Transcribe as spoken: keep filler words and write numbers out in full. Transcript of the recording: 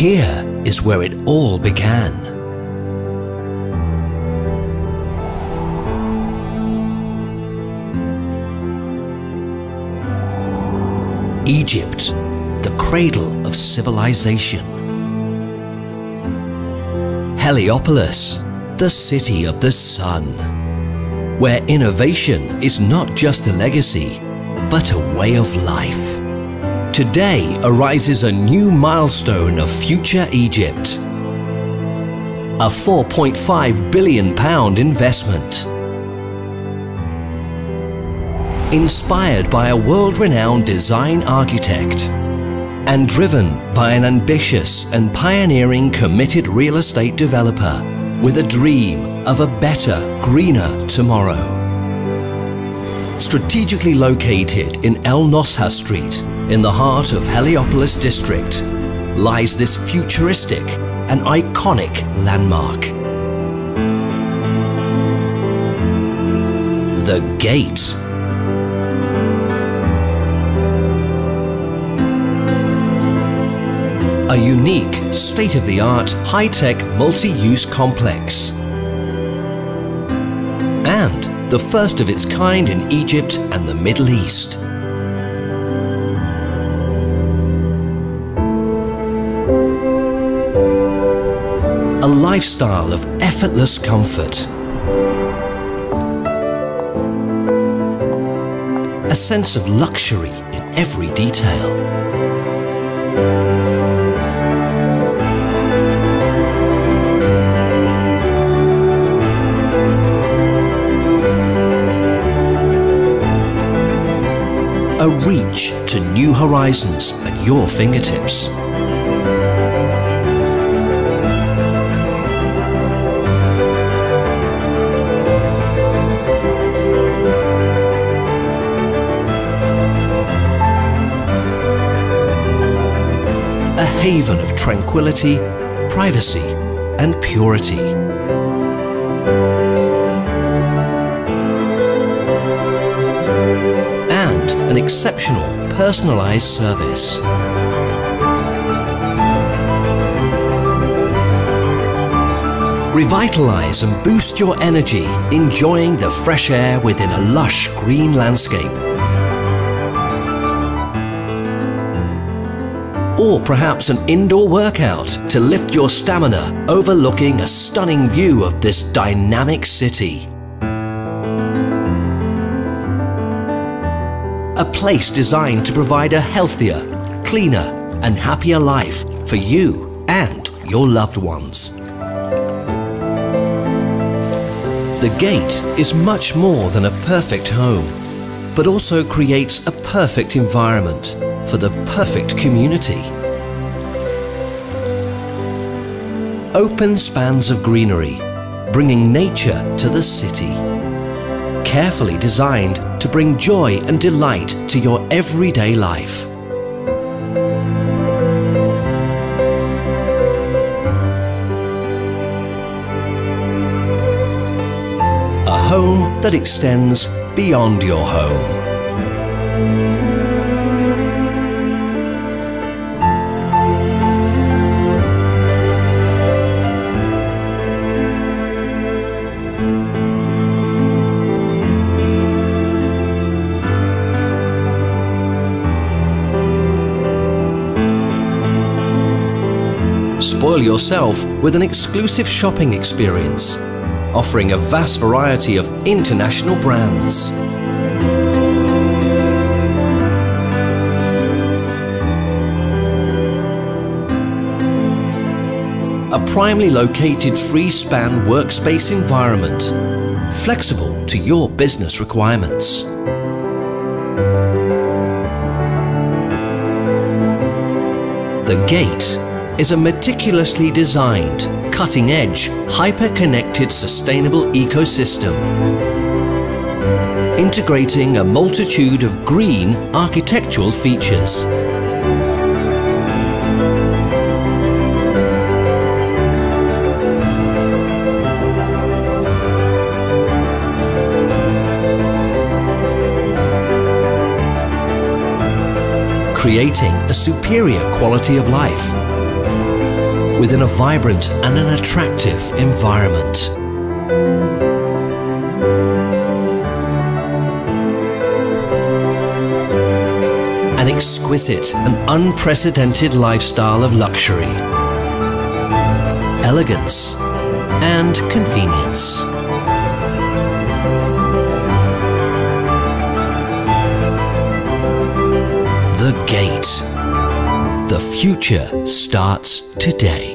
here is where it all began. Egypt, the cradle of civilization. Heliopolis, the city of the sun, where innovation is not just a legacy, but a way of life. Today arises a new milestone of future Egypt. A four point five billion pound investment. Inspired by a world-renowned design architect and driven by an ambitious and pioneering committed real estate developer with a dream of a better, greener tomorrow. Strategically located in El Nosha Street, in the heart of Heliopolis district, lies this futuristic and iconic landmark. The Gate. A unique, state-of-the-art, high-tech multi-use complex. And the first of its kind in Egypt and the Middle East. A lifestyle of effortless comfort. A sense of luxury in every detail. A reach to new horizons at your fingertips. A haven of tranquility, privacy, and purity. An exceptional, personalized service. Revitalize and boost your energy, enjoying the fresh air within a lush green landscape. Or perhaps an indoor workout to lift your stamina, overlooking a stunning view of this dynamic city. A place designed to provide a healthier, cleaner, and happier life for you and your loved ones. The Gate is much more than a perfect home, but also creates a perfect environment for the perfect community. Open spans of greenery, bringing nature to the city. Carefully designed to bring joy and delight to your everyday life. A home that extends beyond your home. Spoil yourself with an exclusive shopping experience, offering a vast variety of international brands. A primarily located free-span workspace environment, flexible to your business requirements. The Gate is a meticulously designed, cutting-edge, hyper-connected sustainable ecosystem, integrating a multitude of green architectural features. Creating a superior quality of life. within a vibrant and an attractive environment. An exquisite and unprecedented lifestyle of luxury, elegance, and convenience. The Gate. The future starts today.